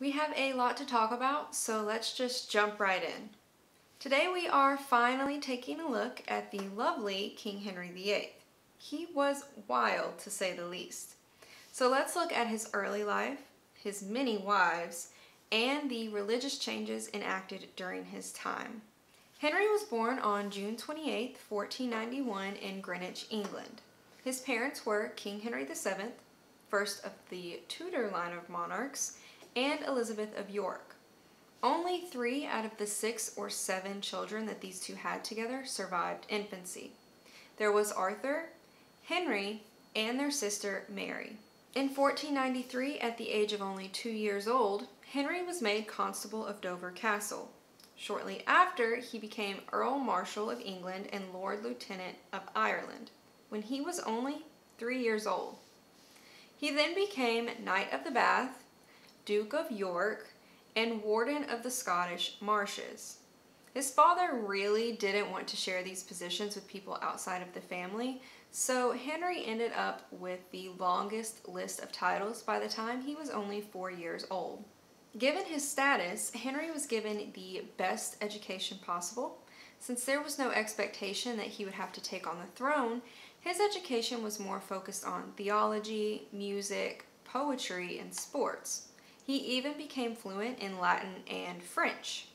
We have a lot to talk about, so let's just jump right in. Today we are finally taking a look at the lovely King Henry VIII. He was wild, to say the least. So let's look at his early life, his many wives, and the religious changes enacted during his time. Henry was born on June 28, 1491 in Greenwich, England. His parents were King Henry VII, first of the Tudor line of monarchs, and Elizabeth of York. Only 3 out of the 6 or 7 children that these two had together survived infancy. There was Arthur, Henry, and their sister Mary. In 1493, at the age of only 2 years old, Henry was made Constable of Dover Castle. Shortly after, he became Earl Marshal of England and Lord Lieutenant of Ireland, when he was only 3 years old. He then became Knight of the Bath, Duke of York, and Warden of the Scottish Marches. His father really didn't want to share these positions with people outside of the family, so Henry ended up with the longest list of titles by the time he was only 4 years old. Given his status, Henry was given the best education possible. Since there was no expectation that he would have to take on the throne, his education was more focused on theology, music, poetry, and sports. He even became fluent in Latin and French.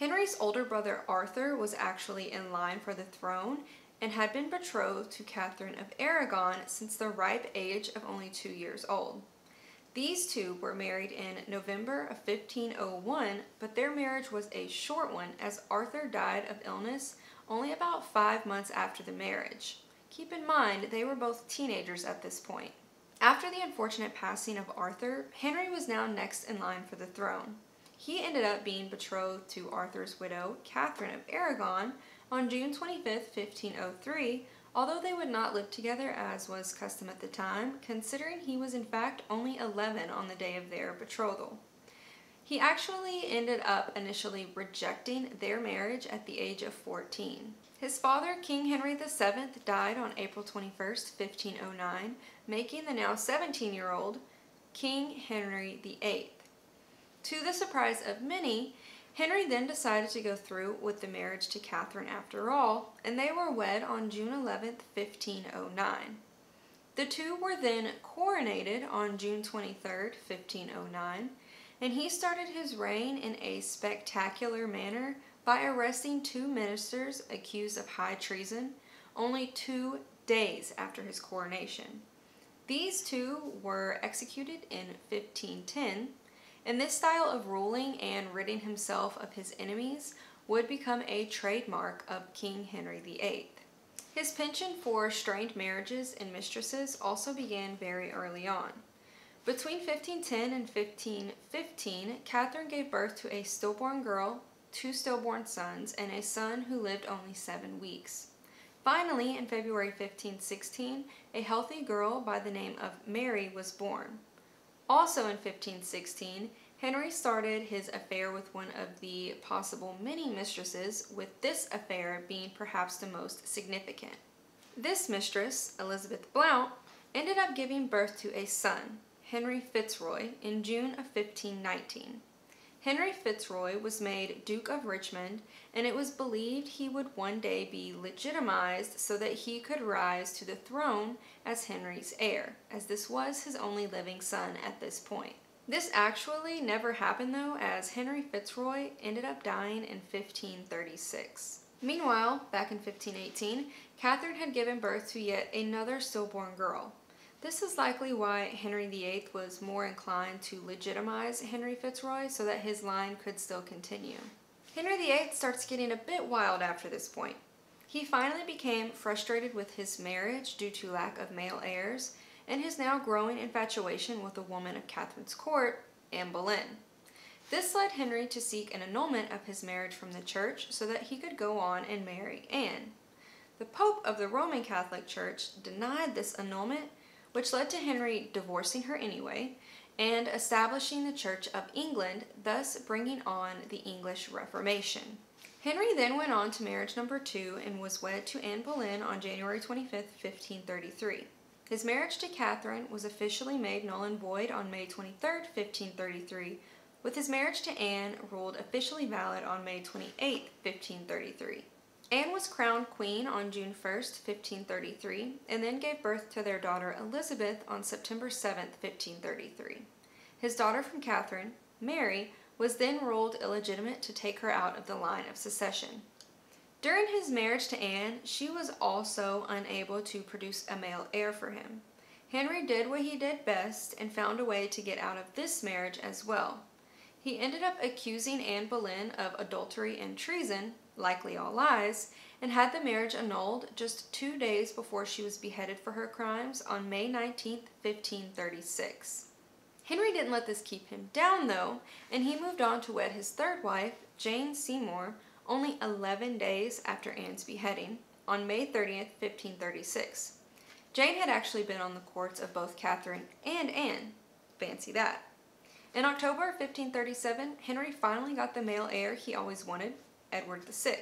Henry's older brother Arthur was actually in line for the throne and had been betrothed to Catherine of Aragon since the ripe age of only 2 years old. These two were married in November of 1501, but their marriage was a short one as Arthur died of illness only about 5 months after the marriage. Keep in mind, they were both teenagers at this point. After the unfortunate passing of Arthur, Henry was now next in line for the throne. He ended up being betrothed to Arthur's widow, Catherine of Aragon, on June 25, 1503, although they would not live together as was custom at the time, considering he was in fact only 11 on the day of their betrothal. He actually ended up initially rejecting their marriage at the age of 14. His father, King Henry VII, died on April 21, 1509, making the now 17-year-old King Henry VIII. To the surprise of many, Henry then decided to go through with the marriage to Catherine after all, and they were wed on June 11, 1509. The two were then coronated on June 23, 1509, and he started his reign in a spectacular manner by arresting 2 ministers accused of high treason only 2 days after his coronation. These two were executed in 1510, and this style of ruling and ridding himself of his enemies would become a trademark of King Henry VIII. His penchant for strained marriages and mistresses also began very early on. Between 1510 and 1515, Catherine gave birth to a stillborn girl, 2 stillborn sons, and a son who lived only 7 weeks. Finally, in February 1516, a healthy girl by the name of Mary was born. Also in 1516, Henry started his affair with one of the possible many mistresses, with this affair being perhaps the most significant. This mistress, Elizabeth Blount, ended up giving birth to a son, Henry Fitzroy, in June of 1519. Henry Fitzroy was made Duke of Richmond, and it was believed he would one day be legitimized so that he could rise to the throne as Henry's heir, as this was his only living son at this point. This actually never happened though, as Henry Fitzroy ended up dying in 1536. Meanwhile, back in 1518, Catherine had given birth to yet another stillborn girl. This is likely why Henry VIII was more inclined to legitimize Henry Fitzroy so that his line could still continue. Henry VIII starts getting a bit wild after this point. He finally became frustrated with his marriage due to lack of male heirs and his now growing infatuation with a woman of Catherine's court, Anne Boleyn. This led Henry to seek an annulment of his marriage from the church so that he could go on and marry Anne. The Pope of the Roman Catholic Church denied this annulment, which led to Henry divorcing her anyway and establishing the Church of England, thus bringing on the English Reformation. Henry then went on to marriage number 2 and was wed to Anne Boleyn on January 25, 1533. His marriage to Catherine was officially made null and void on May 23, 1533, with his marriage to Anne ruled officially valid on May 28, 1533. Anne was crowned queen on June 1, 1533, and then gave birth to their daughter Elizabeth on September 7, 1533. His daughter from Catherine, Mary, was then ruled illegitimate to take her out of the line of succession. During his marriage to Anne, she was also unable to produce a male heir for him. Henry did what he did best and found a way to get out of this marriage as well. He ended up accusing Anne Boleyn of adultery and treason, likely all lies, and had the marriage annulled just 2 days before she was beheaded for her crimes on May 19, 1536. Henry didn't let this keep him down, though, and he moved on to wed his third wife, Jane Seymour, only 11 days after Anne's beheading, on May 30, 1536. Jane had actually been on the courts of both Catherine and Anne. Fancy that. In October 1537, Henry finally got the male heir he always wanted, Edward VI.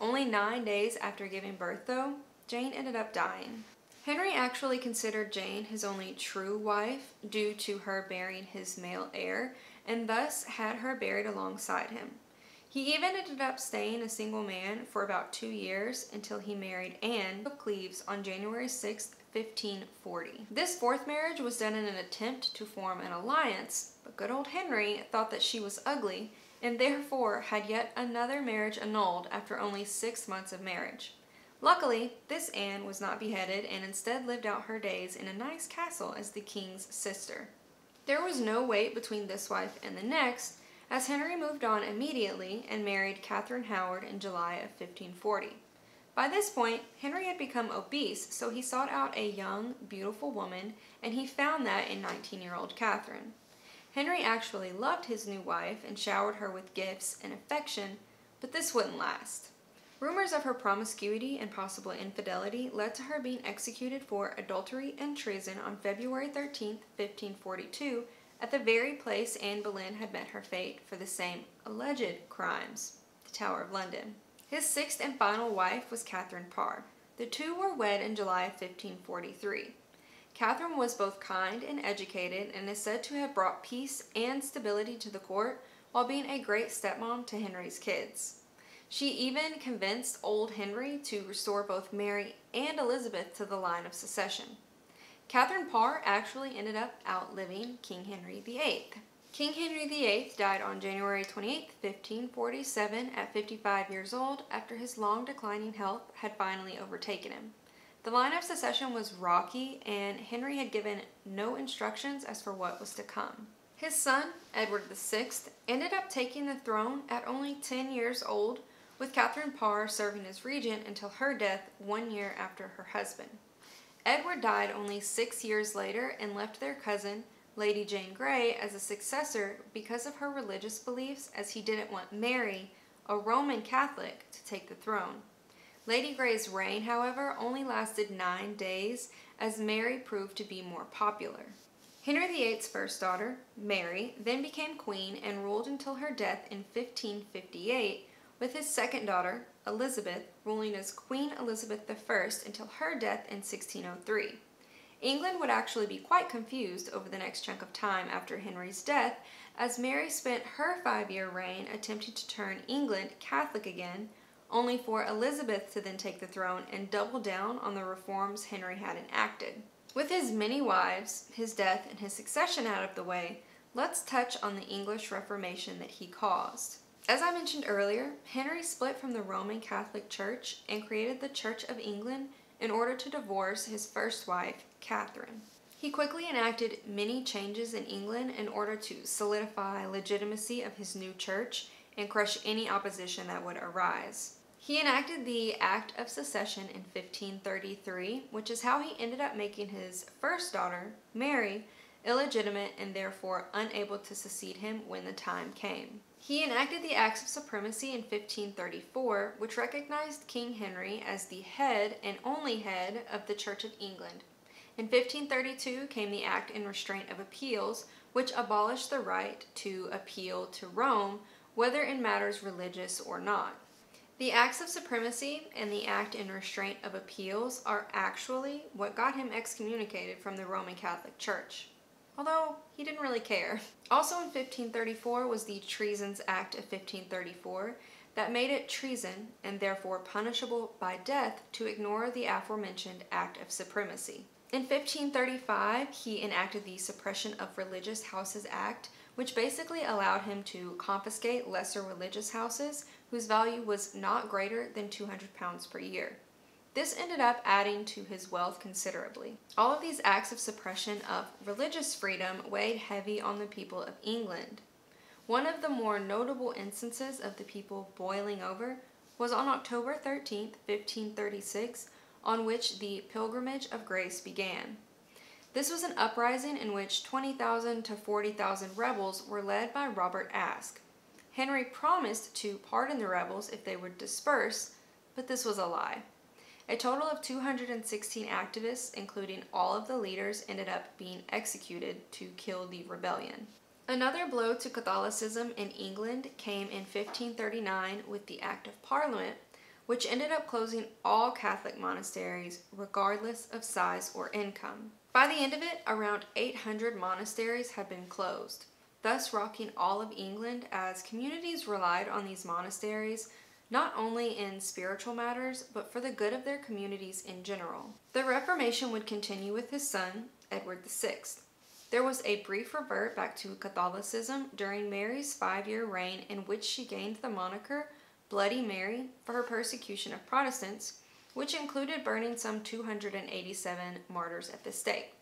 Only 9 days after giving birth, though, Jane ended up dying. Henry actually considered Jane his only true wife due to her marrying his male heir, and thus had her buried alongside him. He even ended up staying a single man for about 2 years until he married Anne of Cleves on January 6, 1540. This fourth marriage was done in an attempt to form an alliance, but good old Henry thought that she was ugly and therefore had yet another marriage annulled after only 6 months of marriage. Luckily, this Anne was not beheaded and instead lived out her days in a nice castle as the king's sister. There was no wait between this wife and the next, as Henry moved on immediately and married Catherine Howard in July of 1540. By this point, Henry had become obese, so he sought out a young, beautiful woman, and he found that in 19-year-old Catherine. Henry actually loved his new wife and showered her with gifts and affection, but this wouldn't last. Rumors of her promiscuity and possible infidelity led to her being executed for adultery and treason on February 13, 1542, at the very place Anne Boleyn had met her fate for the same alleged crimes, the Tower of London. His sixth and final wife was Catherine Parr. The two were wed in July of 1543. Catherine was both kind and educated and is said to have brought peace and stability to the court while being a great stepmom to Henry's kids. She even convinced old Henry to restore both Mary and Elizabeth to the line of succession. Catherine Parr actually ended up outliving King Henry VIII. King Henry VIII died on January 28, 1547 at 55 years old after his long declining health had finally overtaken him. The line of succession was rocky and Henry had given no instructions as for what was to come. His son, Edward VI, ended up taking the throne at only 10 years old, with Catherine Parr serving as regent until her death 1 year after her husband. Edward died only 6 years later and left their cousin, Lady Jane Grey, as a successor because of her religious beliefs, as he didn't want Mary, a Roman Catholic, to take the throne. Lady Grey's reign, however, only lasted 9 days, as Mary proved to be more popular. Henry VIII's first daughter, Mary, then became queen and ruled until her death in 1558, with his second daughter, Elizabeth, ruling as Queen Elizabeth I until her death in 1603. England would actually be quite confused over the next chunk of time after Henry's death, as Mary spent her 5-year reign attempting to turn England Catholic again, only for Elizabeth to then take the throne and double down on the reforms Henry had enacted. With his many wives, his death, and his succession out of the way, let's touch on the English Reformation that he caused. As I mentioned earlier, Henry split from the Roman Catholic Church and created the Church of England in order to divorce his first wife, Catherine. He quickly enacted many changes in England in order to solidify legitimacy of his new church and crush any opposition that would arise. He enacted the Act of Succession in 1533, which is how he ended up making his first daughter, Mary, illegitimate and therefore unable to succeed him when the time came. He enacted the Acts of Supremacy in 1534, which recognized King Henry as the head and only head of the Church of England. In 1532 came the Act in Restraint of Appeals, which abolished the right to appeal to Rome, whether in matters religious or not. The Acts of Supremacy and the Act in Restraint of Appeals are actually what got him excommunicated from the Roman Catholic Church. although he didn't really care. Also in 1534 was the Treasons Act of 1534 that made it treason and therefore punishable by death to ignore the aforementioned Act of Supremacy. In 1535, he enacted the Suppression of Religious Houses Act, which basically allowed him to confiscate lesser religious houses whose value was not greater than £200 per year. This ended up adding to his wealth considerably. All of these acts of suppression of religious freedom weighed heavy on the people of England. One of the more notable instances of the people boiling over was on October 13, 1536, on which the Pilgrimage of Grace began. This was an uprising in which 20,000 to 40,000 rebels were led by Robert Aske. Henry promised to pardon the rebels if they would disperse, but this was a lie. A total of 216 activists, including all of the leaders, ended up being executed to kill the rebellion. Another blow to Catholicism in England came in 1539 with the Act of Parliament, which ended up closing all Catholic monasteries, regardless of size or income. By the end of it, around 800 monasteries had been closed, thus rocking all of England as communities relied on these monasteries not only in spiritual matters, but for the good of their communities in general. The Reformation would continue with his son, Edward VI. There was a brief revert back to Catholicism during Mary's 5-year reign, in which she gained the moniker Bloody Mary for her persecution of Protestants, which included burning some 287 martyrs at the stake.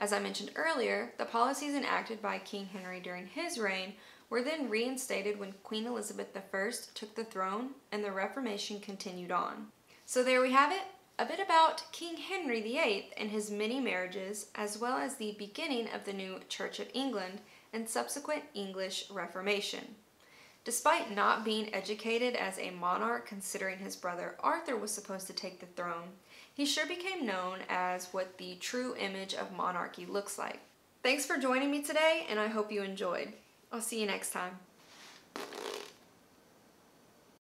As I mentioned earlier, the policies enacted by King Henry during his reign were then reinstated when Queen Elizabeth I took the throne and the Reformation continued on. So there we have it, a bit about King Henry VIII and his many marriages, as well as the beginning of the new Church of England and subsequent English Reformation. Despite not being educated as a monarch, considering his brother Arthur was supposed to take the throne, he sure became known as what the true image of monarchy looks like. Thanks for joining me today, and I hope you enjoyed. I'll see you next time.